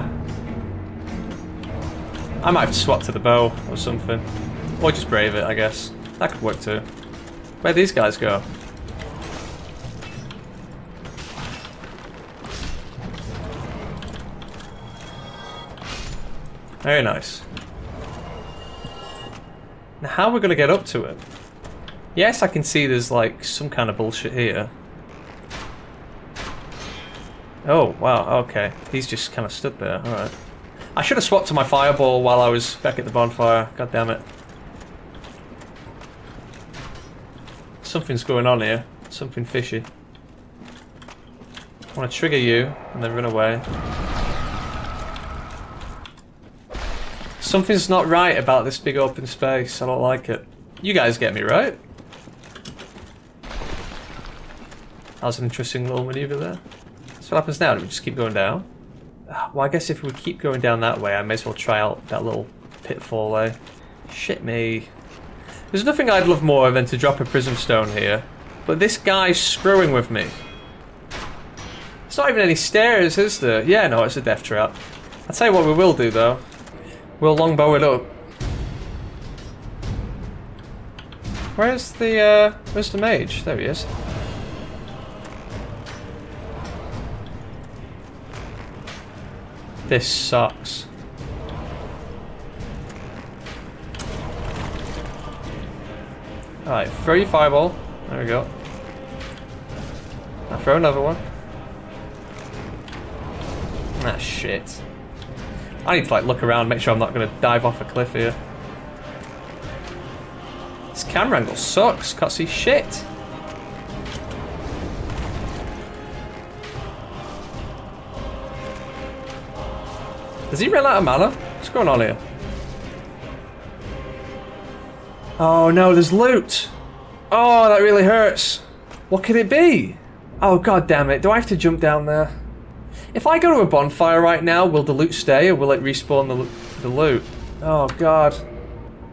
I might have to swap to the bow or something. Or just brave it, I guess. That could work too. Where'd these guys go? Very nice. Now how are we going to get up to it? Yes, I can see there's like some kind of bullshit here. Oh, wow, okay. He's just kind of stood there, alright. I should have swapped to my fireball while I was back at the bonfire, god damn it. Something's going on here. Something fishy. I want to trigger you and then run away. Something's not right about this big open space. I don't like it. You guys get me, right? That was an interesting little maneuver there. So what happens now? Do we just keep going down? Well, I guess if we keep going down that way, I may as well try out that little pitfall there. Shit me. There's nothing I'd love more than to drop a prism stone here. But this guy's screwing with me. There's not even any stairs, is there? Yeah, no, it's a death trap. I'll tell you what we will do, though. We'll longbow it up. Where's the, uh, where's the mage? There he is. This sucks. Alright, throw your fireball. There we go. Now throw another one. Ah, shit. I need to like look around, make sure I'm not going to dive off a cliff here. This camera angle sucks, can't see shit. Has he run out of mana? What's going on here? Oh no, there's loot! Oh, that really hurts. What could it be? Oh god damn it, do I have to jump down there? If I go to a bonfire right now, will the loot stay or will it respawn the, the loot? Oh god.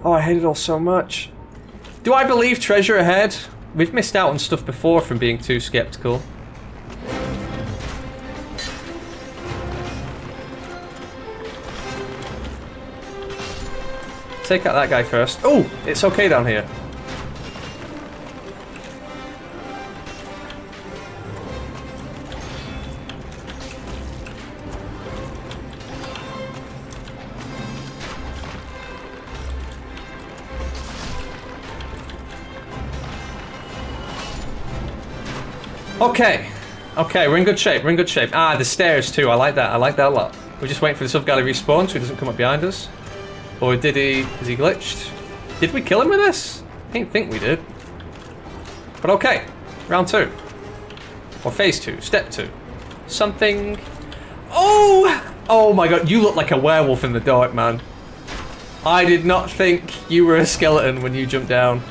Oh, I hate it all so much. Do I believe treasure ahead? We've missed out on stuff before from being too skeptical. Take out that guy first. Oh, it's okay down here. Okay, okay, we're in good shape, we're in good shape. Ah, the stairs too, I like that, I like that a lot. We're just waiting for the sub-guy to respawn so he doesn't come up behind us. Or did he, is he glitched? Did we kill him with this? I didn't think we did. But okay, round two. Or phase two, step two. Something. Oh! Oh my god, you look like a werewolf in the dark, man. I did not think you were a skeleton when you jumped down.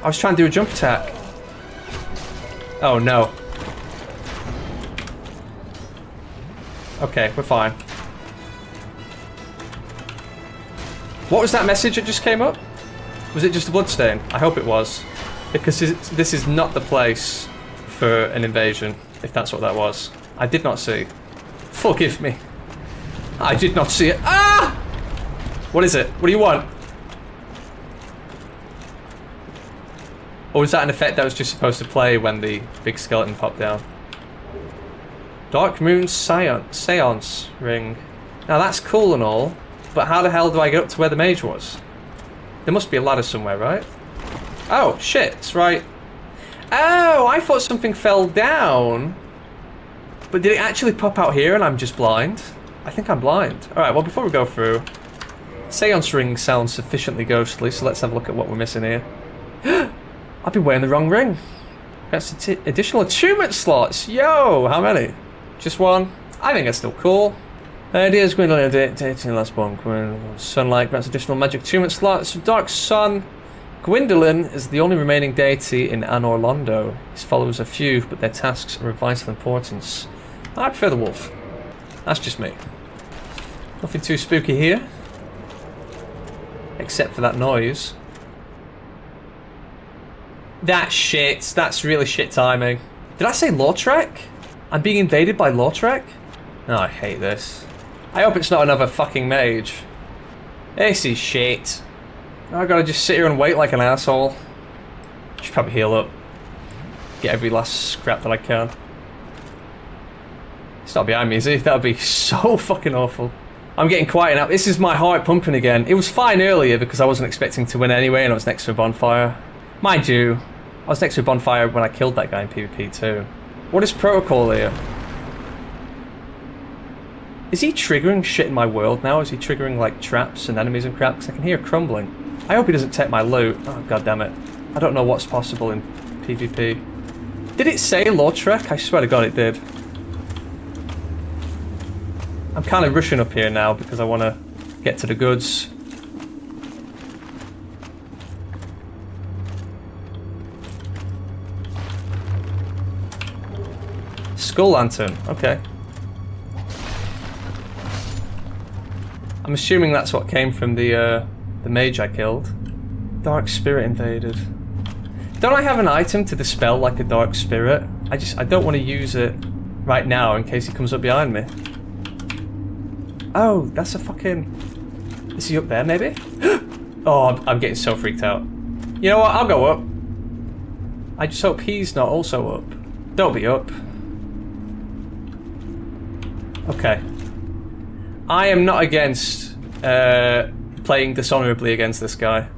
I was trying to do a jump attack. Oh no. Okay, we're fine. What was that message that just came up? Was it just a bloodstain? I hope it was. Because this is not the place for an invasion, if that's what that was. I did not see. Forgive me. I did not see it. Ah! What is it? What do you want? Or was that an effect that was just supposed to play when the big skeleton popped down? Dark Moon Seance, Seance Ring. Now that's cool and all, but how the hell do I get up to where the mage was? There must be a ladder somewhere, right? Oh, shit, it's right. Oh, I thought something fell down. But did it actually pop out here and I'm just blind? I think I'm blind. Alright, well before we go through, Seance Ring sounds sufficiently ghostly, so let's have a look at what we're missing here. I've been wearing the wrong ring. That's t additional attunement slots. Yo, how many? Just one. I think that's still cool. Ideas Gwyndolin dating last born Gwyn. Sunlight grants additional magic attunement slots. Dark Sun. Gwyndolin is the only remaining deity in Anor Londo. His followers are few, but their tasks are of vital importance. I like Featherwolf. That's just me. Nothing too spooky here. Except for that noise. That's shit. That's really shit timing. Did I say Lautrec? I'm being invaded by Lautrec? Oh, I hate this. I hope it's not another fucking mage. This is shit. Now I gotta just sit here and wait like an asshole. Should probably heal up. Get every last scrap that I can. It's not behind me, Izzy. That would be so fucking awful. I'm getting quiet now. This is my heart pumping again. It was fine earlier because I wasn't expecting to win anyway and I was next to a bonfire. Mind you, I was next to a bonfire when I killed that guy in PvP too. What is protocol here? Is he triggering shit in my world now? Is he triggering like traps and enemies and crap? Because I can hear crumbling. I hope he doesn't take my loot. Oh, god damn it. I don't know what's possible in PvP. Did it say Lautrec? I swear to god it did. I'm kind of rushing up here now because I want to get to the goods. Skull lantern, okay. I'm assuming that's what came from the uh, the mage I killed. Dark spirit invaded. Don't I have an item to dispel like a dark spirit? I just I don't want to use it right now in case he comes up behind me. Oh, that's a fucking... Is he up there, maybe? Oh, I'm, I'm getting so freaked out. You know what? I'll go up. I just hope he's not also up. Don't be up. Okay. I am not against uh, playing dishonorably against this guy.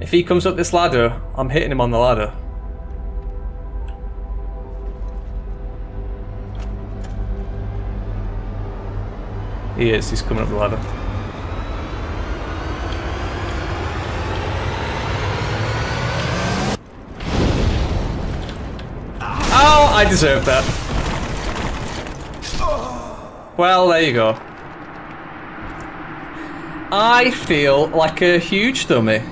If he comes up this ladder, I'm hitting him on the ladder. He is, he's coming up the ladder. Oh, I deserve that. Well, there you go. I feel like a huge dummy.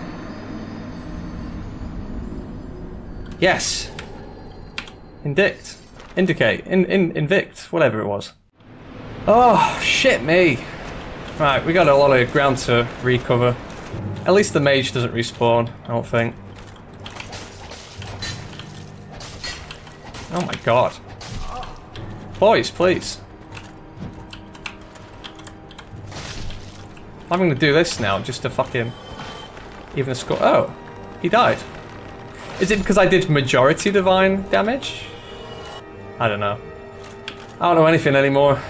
Yes. Indict. Indicate. In, in, invict. Whatever it was. Oh, shit me. Right, we got a lot of ground to recover. At least the mage doesn't respawn, I don't think. Oh my god. Boys, please. I'm gonna do this now, just to fucking... Even a score. Oh, he died. Is it because I did majority divine damage? I don't know. I don't know anything anymore.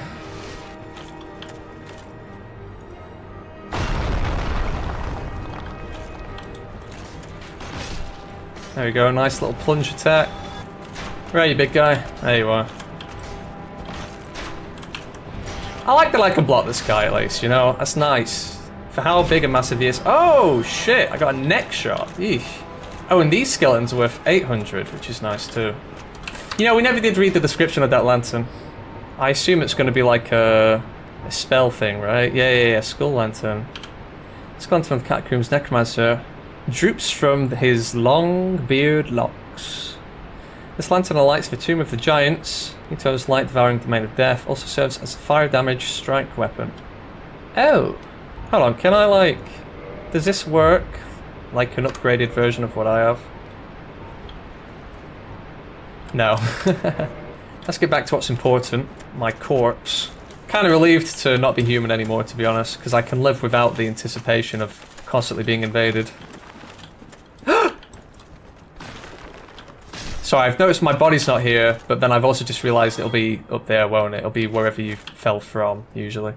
There we go, nice little plunge attack. Where are you, big guy? There you are. I like that I can block this guy at least, you know? That's nice. For how big and massive he is. Oh, shit! I got a neck shot. Eesh. Oh, and these skeletons are worth eight hundred, which is nice too. You know, we never did read the description of that lantern. I assume it's going to be like a, a spell thing, right? Yeah, yeah, yeah. Skull lantern. Skull lantern of the Catacombs Necromancer. Droops from his long beard locks. This lantern alights the Tomb of the Giants, Ito's light-devouring domain of death, also serves as a fire damage strike weapon. Oh! Hold on, can I, like... Does this work? Like an upgraded version of what I have? No. Let's get back to what's important. My corpse. Kind of relieved to not be human anymore, to be honest, because I can live without the anticipation of constantly being invaded. Sorry, I've noticed my body's not here, but then I've also just realised it'll be up there, won't it? It'll be wherever you fell from, usually.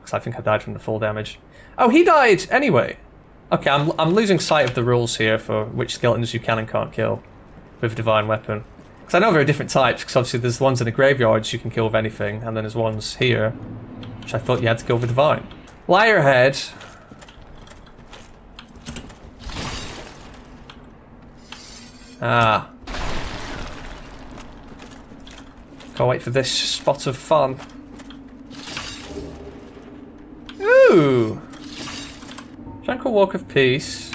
Because I think I died from the full damage. Oh, he died anyway! Okay, I'm, I'm losing sight of the rules here for which skeletons you can and can't kill with a divine weapon. Because I know there are different types, because obviously there's ones in the graveyards you can kill with anything, and then there's ones here, which I thought you had to kill with divine. Liarhead. Ah. Can't wait for this spot of fun. Ooh! Tranquil walk of peace.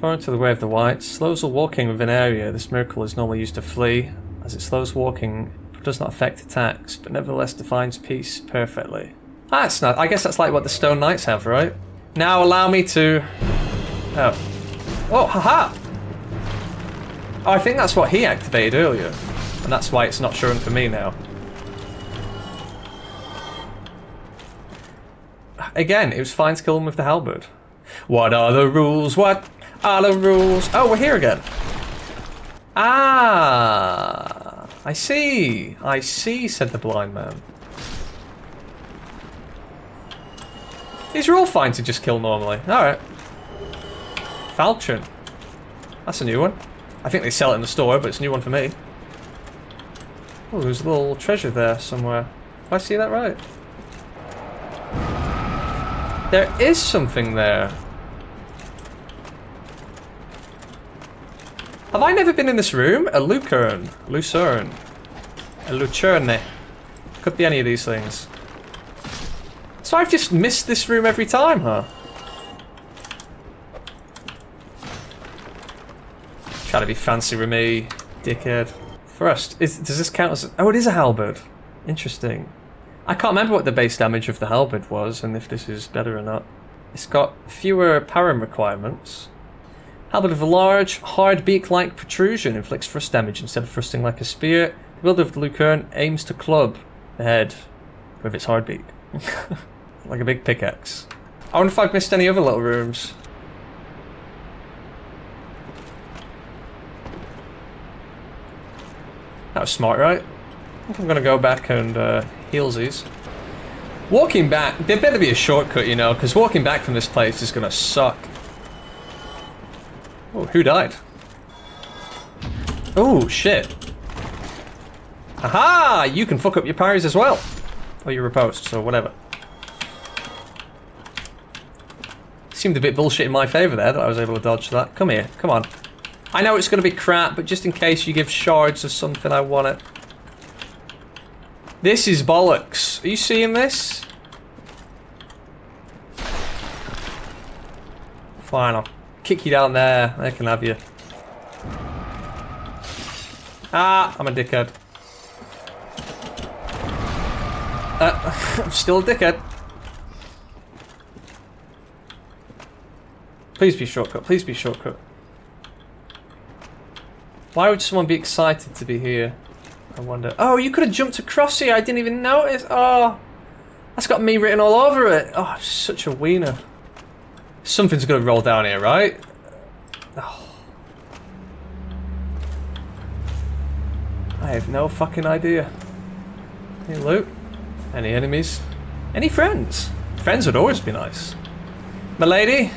Foreign to the way of the white. Slows all walking within area. This miracle is normally used to flee. As it slows walking, does not affect attacks, but nevertheless defines peace perfectly. Ah, that's not. I guess that's like what the Stone Knights have, right? Now allow me to. Oh. Oh, haha! Oh, I think that's what he activated earlier, and that's why it's not showing for me now. Again, it was fine to kill him with the halberd. What are the rules? What are the rules? Oh, we're here again. Ah, I see. I see, said the blind man. These are all fine to just kill normally. Alright. Falchion. That's a new one. I think they sell it in the store, but it's a new one for me. Oh, there's a little treasure there somewhere. Did I see that right? There is something there. Have I never been in this room? A lucerne. Lucerne. A lucerne. Could be any of these things. So I've just missed this room every time, huh? Try to be fancy with me, dickhead. Thrust. Is, does this count as... Oh, it is a halberd. Interesting. I can't remember what the base damage of the halberd was and if this is better or not. It's got fewer param requirements. Halberd with a large, hard beak-like protrusion inflicts thrust damage instead of thrusting like a spear. The wielder of the lucerne aims to club the head with its hard beak. Like a big pickaxe. I wonder if I've missed any other little rooms. That was smart, right? I think I'm gonna go back and uh, heelsies. Walking back, there better be a shortcut, you know, because walking back from this place is gonna suck. Oh, who died? Oh, shit. Aha! You can fuck up your parries as well. Or your riposte, so whatever. Seemed a bit bullshit in my favour there that I was able to dodge that. Come here, come on. I know it's going to be crap, but just in case you give shards of something, I want it. This is bollocks. Are you seeing this? Fine, I'll kick you down there. I can have you. Ah, I'm a dickhead. Uh, I'm still a dickhead. Please be shortcut. Please be shortcut. Why would someone be excited to be here? I wonder. Oh, you could have jumped across here. I didn't even notice. Oh, that's got me written all over it. Oh, I'm such a wiener. Something's going to roll down here, right? Oh. I have no fucking idea. Any loot? Any enemies? Any friends? Friends would always be nice. My lady?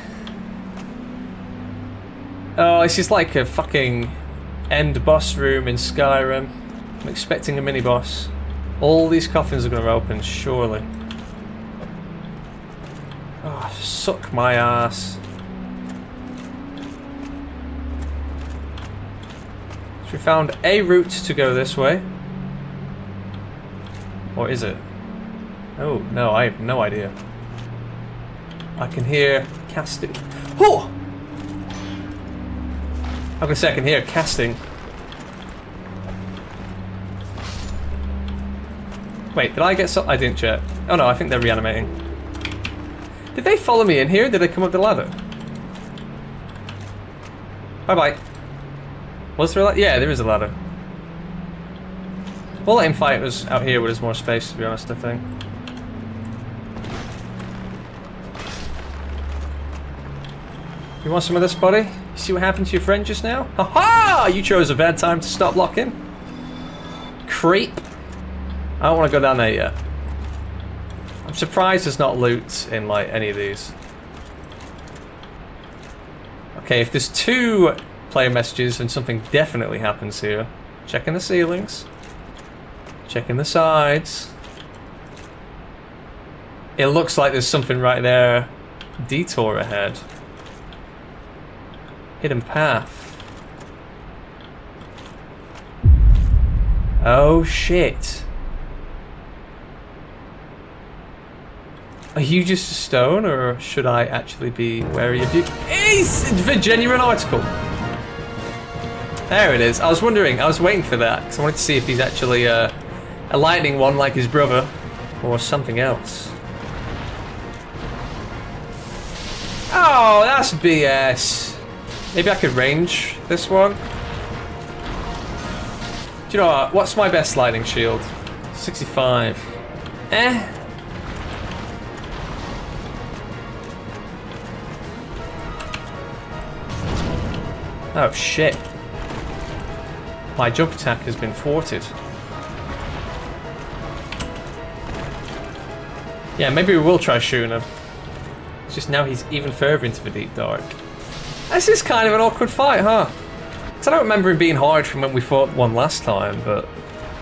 Oh, this is like a fucking... end boss room in Skyrim. I'm expecting a mini boss. All these coffins are going to open, surely. Oh, suck my ass. So we found a route to go this way. Or is it? Oh, no, I have no idea. I can hear casting. Oh! I'm gonna say I can hear casting. Wait, did I get so? I didn't check. Oh no, I think they're reanimating. Did they follow me in here? Did they come up the ladder? Bye bye. Was there a ladder? Yeah, there is a ladder. We'll let him fight us out here where there's more space, to be honest, I think. You want some of this, buddy? You see what happened to your friend just now? Ha ha! You chose a bad time to stop locking. Creep. I don't want to go down there yet. I'm surprised there's not loot in like any of these. Okay, if there's two player messages, then something definitely happens here. Checking the ceilings. Checking the sides. It looks like there's something right there. Detour ahead. Hidden path. Oh shit. Are you just a stone or should I actually be wary of you? It's the genuine article. There it is. I was wondering. I was waiting for that because I wanted to see if he's actually uh, a lightning one like his brother, or something else. Oh, that's B S. Maybe I could range this one. Do you know what? What's my best lightning shield? sixty-five. Eh. Oh shit. My jump attack has been thwarted. Yeah, maybe we will try shooting him. It's just now he's even further into the deep dark. This is kind of an awkward fight, huh? I don't remember him being hard from when we fought one last time, but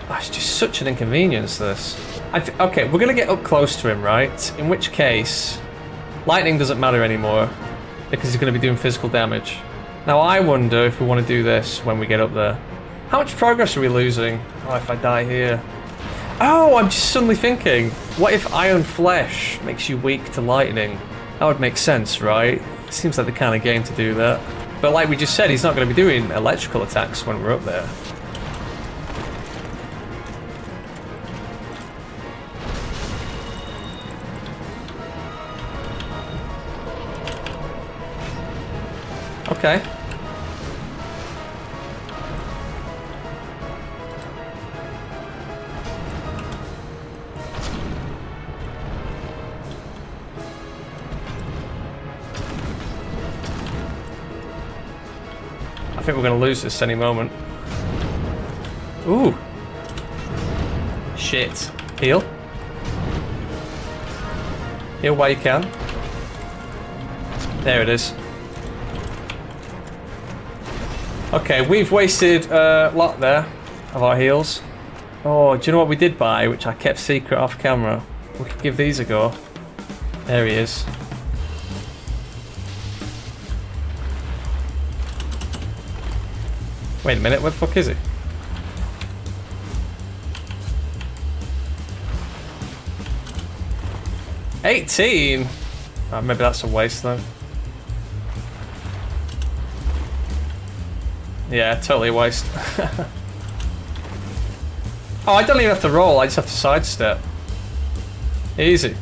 oh, it's just such an inconvenience, this. I th okay, we're going to get up close to him, right? In which case, lightning doesn't matter anymore, because he's going to be doing physical damage. Now I wonder if we want to do this when we get up there. How much progress are we losing? Oh, if I die here. Oh, I'm just suddenly thinking, what if iron flesh makes you weak to lightning? That would make sense, right? It seems like the kind of game to do that. But like we just said, he's not going to be doing electrical attacks when we're up there. Okay. I think we're going to lose this any moment. Ooh. Shit. Heal. Heal while you can. There it is. Okay, we've wasted a uh, lot there of our heals. Oh, do you know what we did buy, which I kept secret off camera? We could give these a go. There he is. Wait a minute, where the fuck is he? eighteen! Oh, maybe that's a waste though. Yeah, totally a waste. Oh, I don't even have to roll, I just have to sidestep. Easy.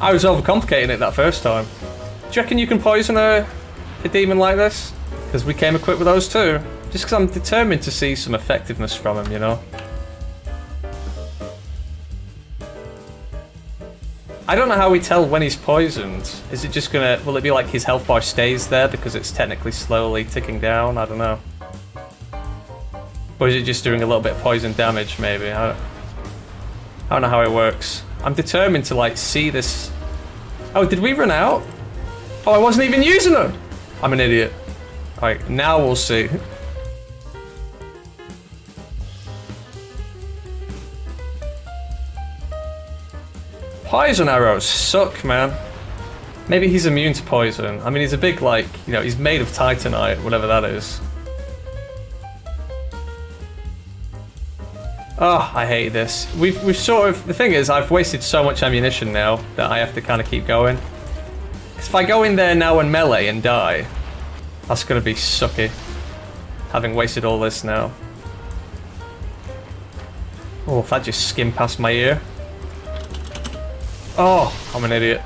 I was overcomplicating it that first time. Do you reckon you can poison a, a demon like this? Because we came equipped with those too. Just because I'm determined to see some effectiveness from him, you know? I don't know how we tell when he's poisoned. Is it just gonna, will it be like his health bar stays there because it's technically slowly ticking down? I don't know. Or is it just doing a little bit of poison damage maybe? I don't, I don't know how it works. I'm determined to like see this. Oh, did we run out? Oh, I wasn't even using them. I'm an idiot. All right, now we'll see. Poison arrows suck, man. Maybe he's immune to poison. I mean, he's a big, like, you know, he's made of titanite, whatever that is. Oh, I hate this. We've, we've sort of... The thing is, I've wasted so much ammunition now that I have to kind of keep going. Because if I go in there now and melee and die, that's going to be sucky. Having wasted all this now. Oh, if that just skimmed past my ear. Oh, I'm an idiot.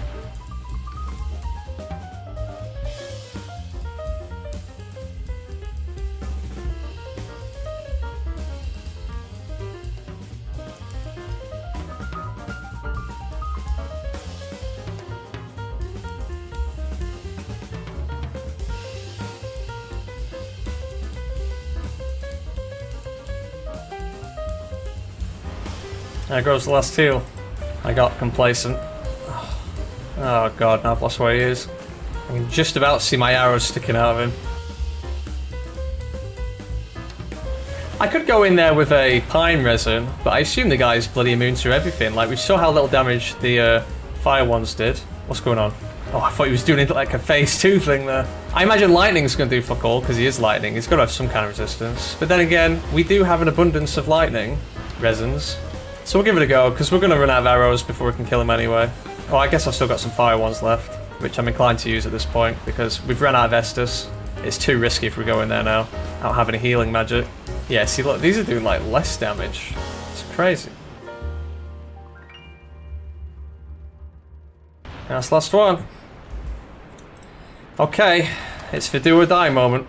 There goes the last heal. I got complacent. Oh god, now I've lost where he is. I can just about see my arrows sticking out of him. I could go in there with a pine resin, but I assume the guy's bloody immune to everything. Like, we saw how little damage the uh, fire ones did. What's going on? Oh, I thought he was doing like a phase two thing there. I imagine lightning's gonna do fuck all, because he is lightning. He's gotta have some kind of resistance. But then again, we do have an abundance of lightning resins. So we'll give it a go, because we're going to run out of arrows before we can kill him anyway. Oh, I guess I've still got some fire ones left, which I'm inclined to use at this point, because we've run out of Estus. It's too risky if we go in there now. I don't have any healing magic. Yeah, see, look, these are doing, like, less damage. It's crazy. That's the last one. Okay, it's the do or die moment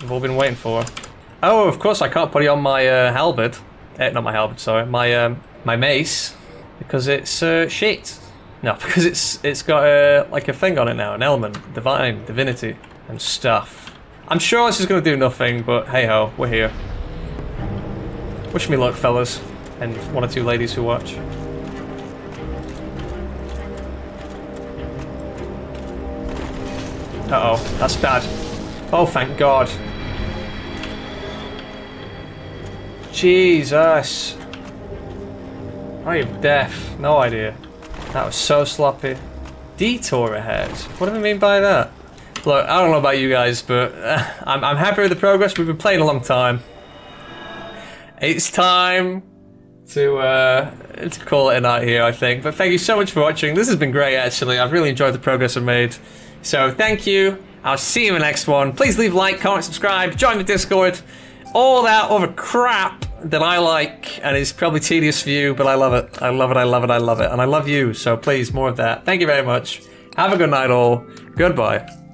we've all been waiting for. Oh, of course I can't put it on my uh, halberd. Eh, not my halberd, sorry. My um, my mace, because it's uh, shit. No, because it's it's got a, like a thing on it now, an element, divine, divinity, and stuff. I'm sure this is going to do nothing, but hey ho, we're here. Wish me luck, fellas, and one or two ladies who watch. Uh oh, that's bad. Oh, thank God. Jesus. Are you deaf? No idea. That was so sloppy. Detour ahead. What do I mean by that? Look, I don't know about you guys, but uh, I'm, I'm happy with the progress. We've been playing a long time. It's time to uh, to call it a night here, I think. But thank you so much for watching. This has been great, actually. I've really enjoyed the progress I've made. So thank you. I'll see you in the next one. Please leave a like, comment, subscribe, join the Discord. All that other crap that I like, and it's probably tedious for you, but I love it. I love it, I love it, I love it. And I love you, so please, more of that. Thank you very much. Have a good night all. Goodbye.